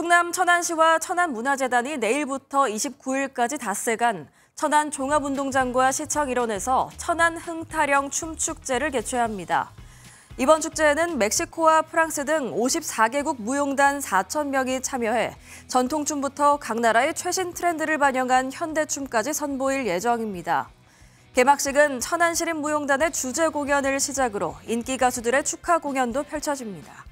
충남 천안시와 천안문화재단이 내일부터 29일까지 닷새간 천안 종합운동장과 시청 일원에서 천안흥타령 춤축제를 개최합니다. 이번 축제에는 멕시코와 프랑스 등 54개국 무용단 4,000명이 참여해 전통춤부터 각 나라의 최신 트렌드를 반영한 현대춤까지 선보일 예정입니다. 개막식은 천안시립무용단의 주제 공연을 시작으로 인기 가수들의 축하 공연도 펼쳐집니다.